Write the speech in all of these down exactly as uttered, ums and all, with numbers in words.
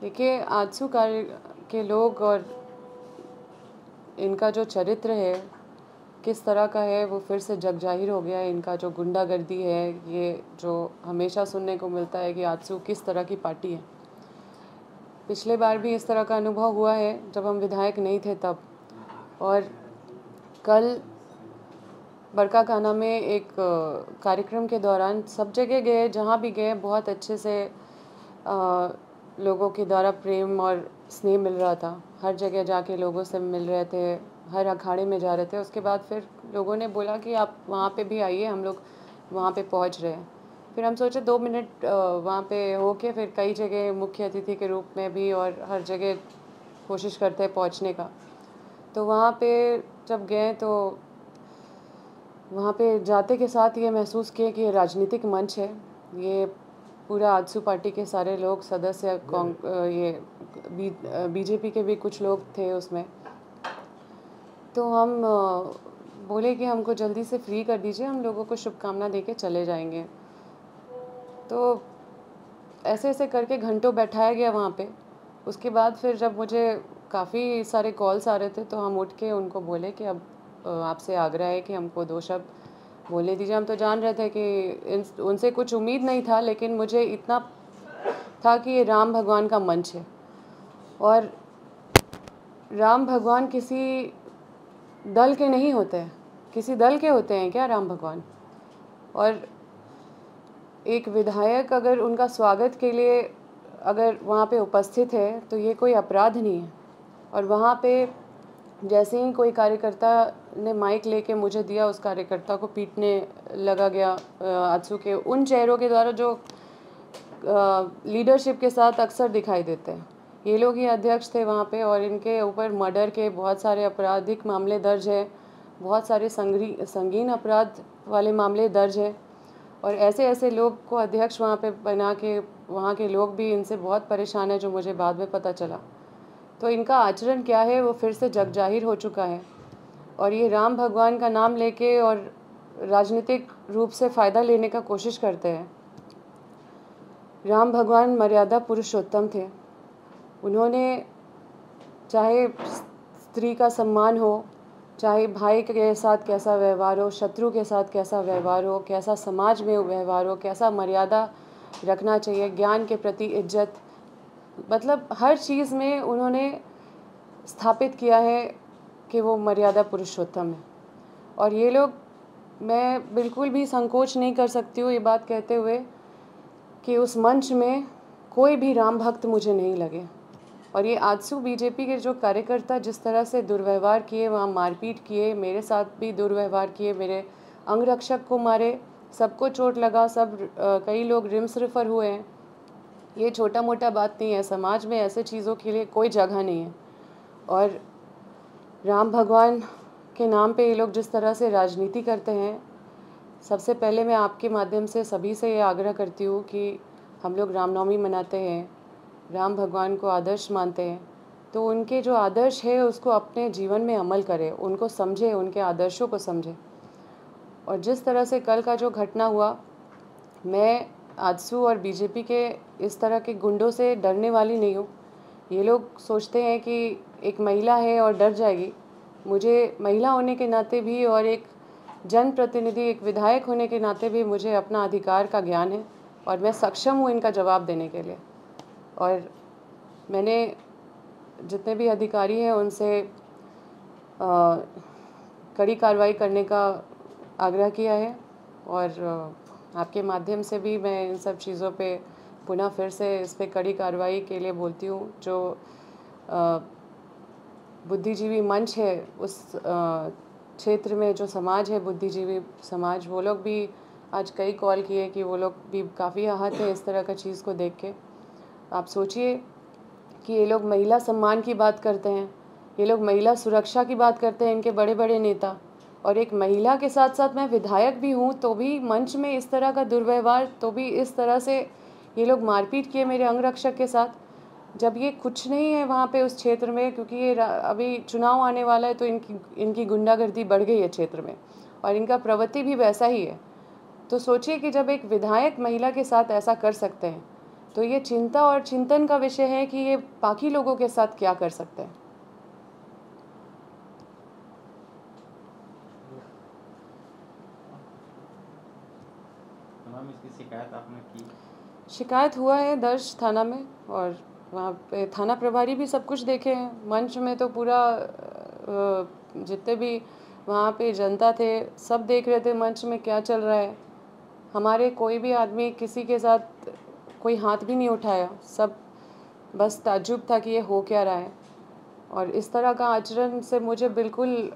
देखिए, आत्सू कार्य के लोग और इनका जो चरित्र है किस तरह का है वो फिर से जग जाहिर हो गया है। इनका जो गुंडागर्दी है, ये जो हमेशा सुनने को मिलता है कि आत्सू किस तरह की पार्टी है। पिछले बार भी इस तरह का अनुभव हुआ है जब हम विधायक नहीं थे तब। और कल बरकाखाना में एक कार्यक्रम के दौरान सब जगह गए, जहाँ भी गए बहुत अच्छे से आ, लोगों के द्वारा प्रेम और स्नेह मिल रहा था। हर जगह जाके लोगों से मिल रहे थे, हर अखाड़े में जा रहे थे। उसके बाद फिर लोगों ने बोला कि आप वहाँ पे भी आइए, हम लोग वहाँ पे पहुँच रहे हैं। फिर हम सोचे दो मिनट वहाँ पे होके फिर कई जगह मुख्य अतिथि के रूप में भी और हर जगह कोशिश करते हैं पहुँचने का। तो वहाँ पे जब गए तो वहाँ पे जाते के साथ ये महसूस किए कि ये राजनीतिक मंच है। ये पूरा आजसू पार्टी के सारे लोग सदस्य, ये बी, बीजेपी के भी कुछ लोग थे उसमें। तो हम बोले कि हमको जल्दी से फ्री कर दीजिए, हम लोगों को शुभकामना देके चले जाएंगे। तो ऐसे ऐसे करके घंटों बैठाया गया वहाँ पे। उसके बाद फिर जब मुझे काफ़ी सारे कॉल्स आ रहे थे तो हम उठ के उनको बोले कि अब आपसे आग्रह है कि हमको दो शब्द बोले दीजिए। हम तो जान रहे थे कि उनसे कुछ उम्मीद नहीं था, लेकिन मुझे इतना था कि ये राम भगवान का मंच है और राम भगवान किसी दल के नहीं होते हैं। किसी दल के होते हैं क्या राम भगवान? और एक विधायक अगर उनका स्वागत के लिए अगर वहाँ पे उपस्थित है तो ये कोई अपराध नहीं है। और वहाँ पे जैसे ही कोई कार्यकर्ता ने माइक लेके मुझे दिया, उस कार्यकर्ता को पीटने लगा गया आत्सू के उन चेहरों के द्वारा जो लीडरशिप के साथ अक्सर दिखाई देते हैं। ये लोग ही अध्यक्ष थे वहाँ पे और इनके ऊपर मर्डर के बहुत सारे आपराधिक मामले दर्ज है, बहुत सारे संगी संगीन अपराध वाले मामले दर्ज है। और ऐसे ऐसे लोग को अध्यक्ष वहाँ पे बना के वहाँ के लोग भी इनसे बहुत परेशान है, जो मुझे बाद में पता चला। तो इनका आचरण क्या है वो फिर से जग जाहिर हो चुका है। और ये राम भगवान का नाम लेके और राजनीतिक रूप से फ़ायदा लेने का कोशिश करते हैं। राम भगवान मर्यादा पुरुषोत्तम थे। उन्होंने चाहे स्त्री का सम्मान हो, चाहे भाई के साथ कैसा व्यवहार हो, शत्रु के साथ कैसा व्यवहार हो, कैसा समाज में व्यवहार हो, कैसा मर्यादा रखना चाहिए, ज्ञान के प्रति इज्जत, मतलब हर चीज़ में उन्होंने स्थापित किया है कि वो मर्यादा पुरुषोत्तम है। और ये लोग, मैं बिल्कुल भी संकोच नहीं कर सकती हूँ ये बात कहते हुए कि उस मंच में कोई भी राम भक्त मुझे नहीं लगे। और ये आत्सू बीजेपी के जो कार्यकर्ता जिस तरह से दुर्व्यवहार किए, वहाँ मारपीट किए, मेरे साथ भी दुर्व्यवहार किए, मेरे अंगरक्षक को मारे, सबको चोट लगा, सब आ, कई लोग रिम्स रेफर हुए हैं। ये छोटा मोटा बात नहीं है, समाज में ऐसे चीज़ों के लिए कोई जगह नहीं है। और राम भगवान के नाम पे ये लोग जिस तरह से राजनीति करते हैं, सबसे पहले मैं आपके माध्यम से सभी से ये आग्रह करती हूँ कि हम लोग रामनवमी मनाते हैं, राम भगवान को आदर्श मानते हैं, तो उनके जो आदर्श है उसको अपने जीवन में अमल करें, उनको समझें, उनके आदर्शों को समझें। और जिस तरह से कल का जो घटना हुआ, मैं आत्सू और बीजेपी के इस तरह के गुंडों से डरने वाली नहीं हूँ। ये लोग सोचते हैं कि एक महिला है और डर जाएगी। मुझे महिला होने के नाते भी और एक जनप्रतिनिधि, एक विधायक होने के नाते भी मुझे अपना अधिकार का ज्ञान है और मैं सक्षम हूँ इनका जवाब देने के लिए। और मैंने जितने भी अधिकारी हैं उनसे आ, कड़ी कार्रवाई करने का आग्रह किया है। और आपके माध्यम से भी मैं इन सब चीज़ों पे पुनः फिर से इस पे कड़ी कार्रवाई के लिए बोलती हूँ। जो बुद्धिजीवी मंच है उस क्षेत्र में, जो समाज है बुद्धिजीवी समाज, वो लोग भी आज कई कॉल किए कि वो लोग भी काफ़ी आहत है इस तरह का चीज़ को देख के। आप सोचिए कि ये लोग महिला सम्मान की बात करते हैं, ये लोग महिला सुरक्षा की बात करते हैं, इनके बड़े बड़े नेता। और एक महिला के साथ साथ मैं विधायक भी हूँ, तो भी मंच में इस तरह का दुर्व्यवहार, तो भी इस तरह से ये लोग मारपीट किए मेरे अंगरक्षक के साथ, जब ये कुछ नहीं है वहाँ पे उस क्षेत्र में। क्योंकि ये अभी चुनाव आने वाला है तो इनकी इनकी गुंडागर्दी बढ़ गई है क्षेत्र में और इनका प्रवृत्ति भी वैसा ही है। तो सोचिए कि जब एक विधायक महिला के साथ ऐसा कर सकते हैं तो ये चिंता और चिंतन का विषय है कि ये बाकी लोगों के साथ क्या कर सकते हैं। शिकायत आपने की? शिकायत हुआ है दर्ज थाना में, और वहाँ पे थाना प्रभारी भी सब कुछ देखे हैं। मंच में तो पूरा जितने भी वहाँ पे जनता थे सब देख रहे थे मंच में क्या चल रहा है। हमारे कोई भी आदमी किसी के साथ कोई हाथ भी नहीं उठाया, सब बस ताज्जुब था कि ये हो क्या रहा है। और इस तरह का आचरण से मुझे बिल्कुल,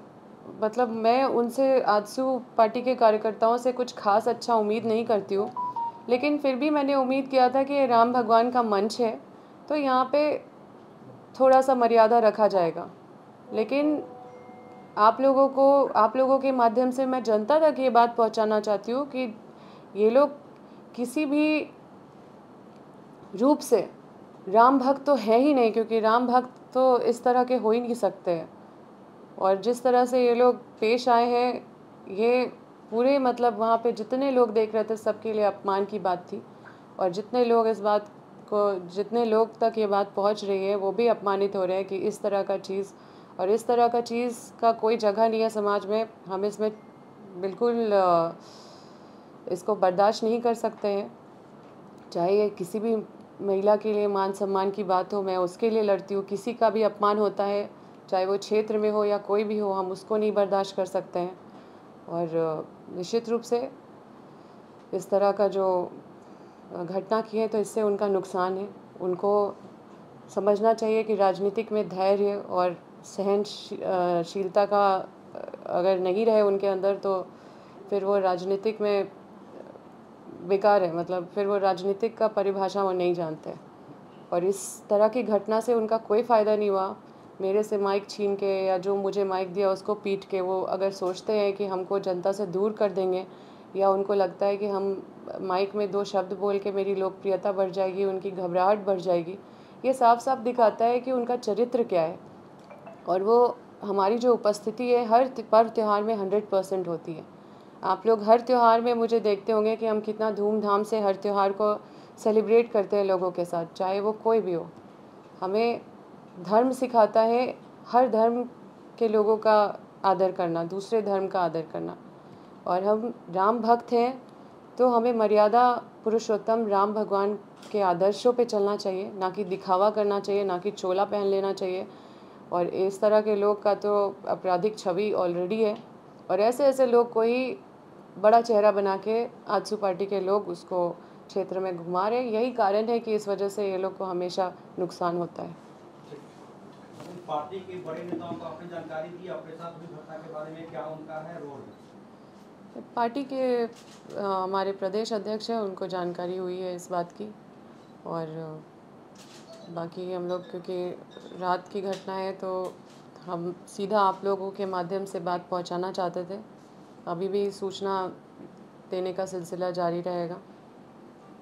मतलब मैं उनसे, आत्सू पार्टी के कार्यकर्ताओं से कुछ खास अच्छा उम्मीद नहीं करती हूँ, लेकिन फिर भी मैंने उम्मीद किया था कि राम भगवान का मंच है तो यहाँ पे थोड़ा सा मर्यादा रखा जाएगा। लेकिन आप लोगों को, आप लोगों के माध्यम से मैं जनता तक ये बात पहुँचाना चाहती हूँ कि ये लोग किसी भी रूप से राम भक्त तो है ही नहीं, क्योंकि राम भक्त तो इस तरह के हो ही नहीं सकते हैं। और जिस तरह से ये लोग पेश आए हैं, ये पूरे, मतलब वहाँ पे जितने लोग देख रहे थे सबके लिए अपमान की बात थी, और जितने लोग इस बात को, जितने लोग तक ये बात पहुँच रही है वो भी अपमानित हो रहे हैं कि इस तरह का चीज़, और इस तरह का चीज़ का कोई जगह नहीं है समाज में। हम इसमें बिल्कुल इसको बर्दाश्त नहीं कर सकते हैं। चाहे ये किसी भी महिला के लिए मान सम्मान की बात हो, मैं उसके लिए लड़ती हूँ। किसी का भी अपमान होता है, चाहे वो क्षेत्र में हो या कोई भी हो, हम उसको नहीं बर्दाश्त कर सकते हैं। और निश्चित रूप से इस तरह का जो घटना की है तो इससे उनका नुकसान है। उनको समझना चाहिए कि राजनीतिक में धैर्य और सहनशीलता का अगर नहीं रहे उनके अंदर तो फिर वो राजनीतिक में बेकार है, मतलब फिर वो राजनीतिक का परिभाषा वो नहीं जानते। और इस तरह की घटना से उनका कोई फ़ायदा नहीं हुआ। मेरे से माइक छीन के या जो मुझे माइक दिया उसको पीट के, वो अगर सोचते हैं कि हमको जनता से दूर कर देंगे या उनको लगता है कि हम माइक में दो शब्द बोल के मेरी लोकप्रियता बढ़ जाएगी, उनकी घबराहट बढ़ जाएगी, ये साफ साफ दिखाता है कि उनका चरित्र क्या है। और वो हमारी जो उपस्थिति है हर पर्व त्यौहार में हंड्रेड परसेंट होती है। आप लोग हर त्यौहार में मुझे देखते होंगे कि हम कितना धूमधाम से हर त्यौहार को सेलिब्रेट करते हैं लोगों के साथ, चाहे वो कोई भी हो। हमें धर्म सिखाता है हर धर्म के लोगों का आदर करना, दूसरे धर्म का आदर करना, और हम राम भक्त हैं तो हमें मर्यादा पुरुषोत्तम राम भगवान के आदर्शों पे चलना चाहिए, ना कि दिखावा करना चाहिए, ना कि चोला पहन लेना चाहिए। और इस तरह के लोग का तो आपराधिक छवि ऑलरेडी है, और ऐसे ऐसे लोग कोई बड़ा चेहरा बना के आत्सू पार्टी के लोग उसको क्षेत्र में घुमा रहे हैं। यही कारण है कि इस वजह से ये लोग को हमेशा नुकसान होता है। पार्टी के बड़े नेताओं को आपने जानकारी दी, आपके साथ हुई घटना के बारे में, क्या उनका है रोल? पार्टी के हमारे प्रदेश अध्यक्ष हैं, उनको जानकारी हुई है इस बात की, और बाकी हम लोग, क्योंकि रात की घटना है तो हम सीधा आप लोगों के माध्यम से बात पहुंचाना चाहते थे। अभी भी सूचना देने का सिलसिला जारी रहेगा।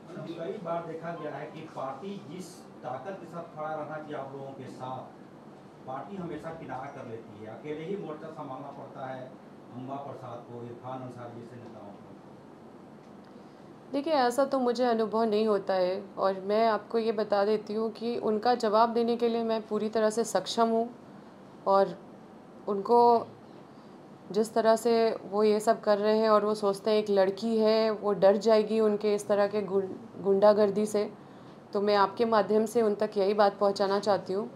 कई बार देखा गया है कि पार्टी जिस ताकत के साथ खड़ा रहा कि आप लोगों के साथ, पार्टी हमेशा किनारा कर लेती है, अकेले ही मोर्चा संभालना पड़ता है अंबा प्रसाद को, इरफान अंसारी जैसे नेताओं को। देखिए, ऐसा तो मुझे अनुभव नहीं होता है, और मैं आपको ये बता देती हूँ कि उनका जवाब देने के लिए मैं पूरी तरह से सक्षम हूँ। और उनको जिस तरह से वो ये सब कर रहे हैं, और वो सोचते हैं एक लड़की है वो डर जाएगी उनके इस तरह के गुंडागर्दी से, तो मैं आपके माध्यम से उन तक यही बात पहुँचाना चाहती हूँ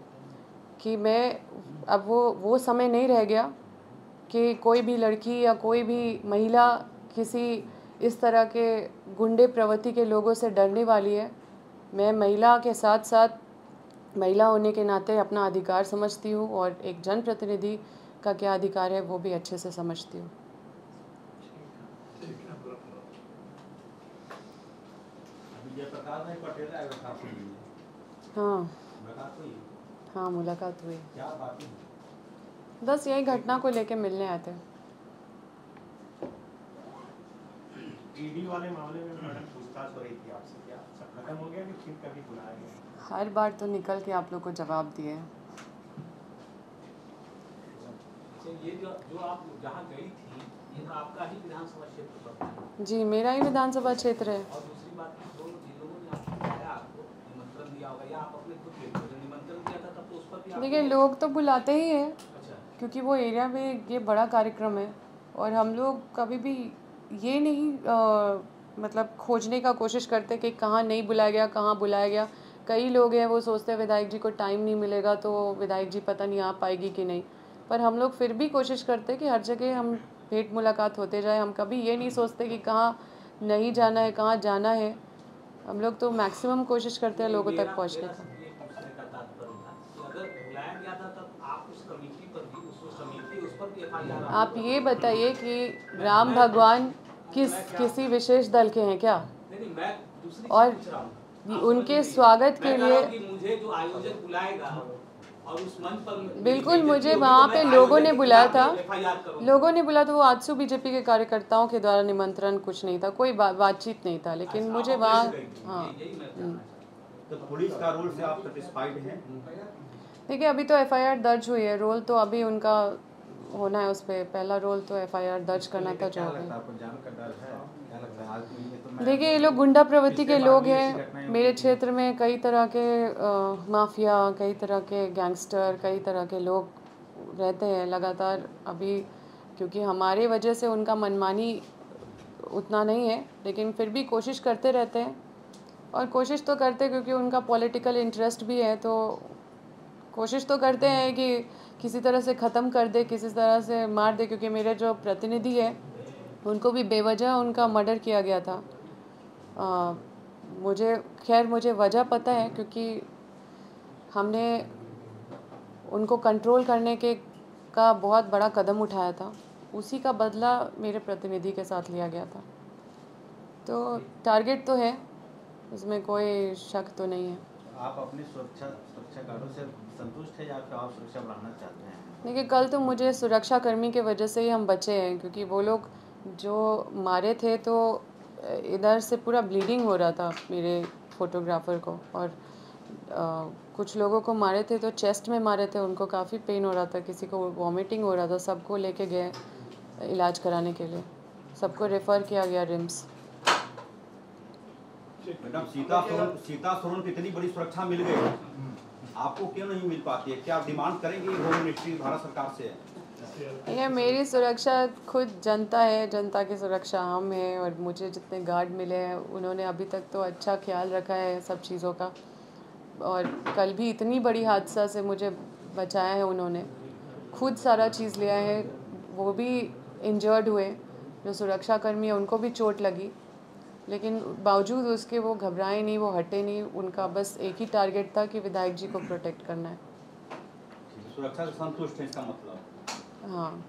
कि मैं, अब वो वो समय नहीं रह गया कि कोई भी लड़की या कोई भी महिला किसी इस तरह के गुंडे प्रवृत्ति के लोगों से डरने वाली है। मैं महिला के साथ साथ, महिला होने के नाते अपना अधिकार समझती हूँ, और एक जनप्रतिनिधि का क्या अधिकार है वो भी अच्छे से समझती हूँ। हाँ हाँ, मुलाकात हुई। क्या बात है? बस यही घटना को लेके मिलने आते हैं। ईडी वाले मामले में मैडम पूछताछ हो रही थी आपसे, क्या सब खत्म हो गया कि फिर कभी बुलाया गया? हर बार तो निकल के आप लोग को जवाब दिए। ये जो जो आप जहाँ गई थी ये आपका ही विधानसभा क्षेत्र? जी, मेरा ही विधानसभा क्षेत्र है। और दूसरी बात, दो जिलों में आपको लेकिन लोग तो बुलाते ही हैं क्योंकि वो एरिया में ये बड़ा कार्यक्रम है और हम लोग कभी भी ये नहीं आ, मतलब खोजने का कोशिश करते कि कहाँ नहीं बुलाया गया कहाँ बुलाया गया। कई लोग हैं वो सोचते हैं विधायक जी को टाइम नहीं मिलेगा तो विधायक जी पता नहीं आ पाएगी कि नहीं, पर हम लोग फिर भी कोशिश करते कि हर जगह हम भेंट मुलाकात होते जाए। हम कभी ये नहीं सोचते कि कहाँ नहीं जाना है कहाँ जाना है, हम लोग तो मैक्सिमम कोशिश करते हैं लोगों तक पहुँचने की। आप ये बताइए कि राम भगवान किस किसी विशेष दल के हैं क्या? और उनके स्वागत के लिए बिल्कुल मुझे वहाँ पे लोगों ने बुलाया था, लोगों ने बुलाया था। वो आत्सू बीजेपी के कार्यकर्ताओं के द्वारा निमंत्रण कुछ नहीं था, कोई बातचीत नहीं था, लेकिन मुझे वहाँ हाँ पुलिस का रोल से आप सेटिस्फाइड हैं? देखिए अभी तो एफ आई आर दर्ज हुई है, रोल तो अभी उनका होना है, उस पर पहला रोल तो एफ आई आर दर्ज करना था। जो देखिए ये लोग गुंडा प्रवृत्ति के लोग हैं। मेरे क्षेत्र में कई तरह के आ, माफिया, कई तरह के गैंगस्टर, कई तरह के लोग रहते हैं लगातार। अभी क्योंकि हमारे वजह से उनका मनमानी उतना नहीं है, लेकिन फिर भी कोशिश करते रहते हैं और कोशिश तो करते क्योंकि उनका पॉलिटिकल इंटरेस्ट भी है, तो कोशिश तो करते हैं कि किसी तरह से ख़त्म कर दे, किसी तरह से मार दे। क्योंकि मेरे जो प्रतिनिधि है उनको भी बेवजह उनका मर्डर किया गया था। आ, मुझे खैर मुझे वजह पता है क्योंकि हमने उनको कंट्रोल करने के का बहुत बड़ा कदम उठाया था, उसी का बदला मेरे प्रतिनिधि के साथ लिया गया था। तो टारगेट तो है, उसमें कोई शक तो नहीं है। आप अपनी सुरक्षा सुरक्षा गार्डों से संतुष्ट हैं या फिर आप सुरक्षा बढ़ाना चाहते हैं? देखिए कल तो मुझे सुरक्षा कर्मी की वजह से ही हम बचे हैं, क्योंकि वो लोग जो मारे थे तो इधर से पूरा ब्लीडिंग हो रहा था मेरे फोटोग्राफर को, और आ, कुछ लोगों को मारे थे तो चेस्ट में मारे थे, उनको काफ़ी पेन हो रहा था, किसी को वॉमिटिंग हो रहा था। सबको लेके गए इलाज कराने के लिए, सबको रेफ़र किया गया रिम्स। मैडम सीता सुरुन सीता सुरुन को इतनी बड़ी सुरक्षा मिल गई, आपको क्यों नहीं मिल पाती है? क्या आप डिमांड करेंगे होम मिनिस्ट्री भारत सरकार से है? ये मेरी सुरक्षा खुद जनता है, जनता की सुरक्षा हम हैं, और मुझे जितने गार्ड मिले हैं उन्होंने अभी तक तो अच्छा ख्याल रखा है सब चीज़ों का, और कल भी इतनी बड़ी हादसा से मुझे बचाया है उन्होंने, खुद सारा चीज़ लिया है। वो भी इंजर्ड हुए, जो सुरक्षा कर्मी है उनको भी चोट लगी, लेकिन बावजूद उसके वो घबराए नहीं, वो हटे नहीं। उनका बस एक ही टारगेट था कि विधायक जी को प्रोटेक्ट करना है। सुरक्षा से संतुष्ट है इसका मतलब? हाँ,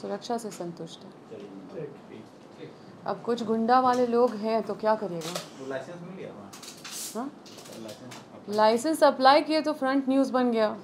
सुरक्षा से संतुष्ट है। अब कुछ गुंडा वाले लोग हैं तो क्या करेगा? लाइसेंस मिल गया, लाइसेंस अप्लाई किए तो फ्रंट न्यूज बन गया,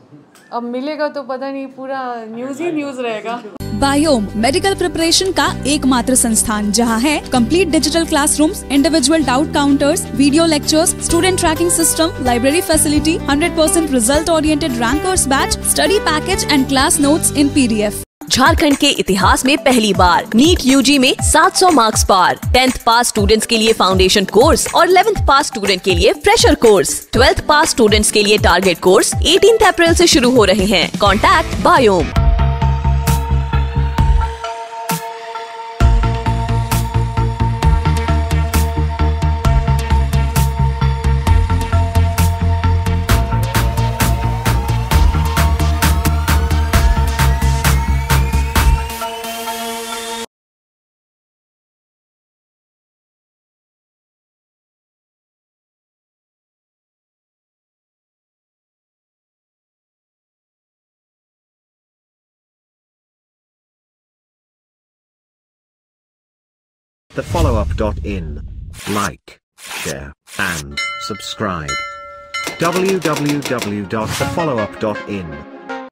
अब मिलेगा तो पता नहीं पूरा न्यूज ही न्यूज रहेगा। बायोम मेडिकल प्रिपरेशन का एकमात्र संस्थान जहां है complete digital classrooms, individual doubt counters, video lectures, student tracking system, library facility, hundred percent result oriented rank और batch, study package and class notes in P D F. Jharkhand के इतिहास में पहली बार नीट यू जी में सात सौ मार्क्स पार, tenth pass students के लिए फाउंडेशन कोर्स और इलेवेंथ पास स्टूडेंट के लिए fresher course, twelfth pass students के लिए टारगेट कोर्स अठारह अप्रैल से शुरू हो रहे हैं। Contact Biome. the follow up dot in. Like, share, and subscribe. w w w dot the follow up dot in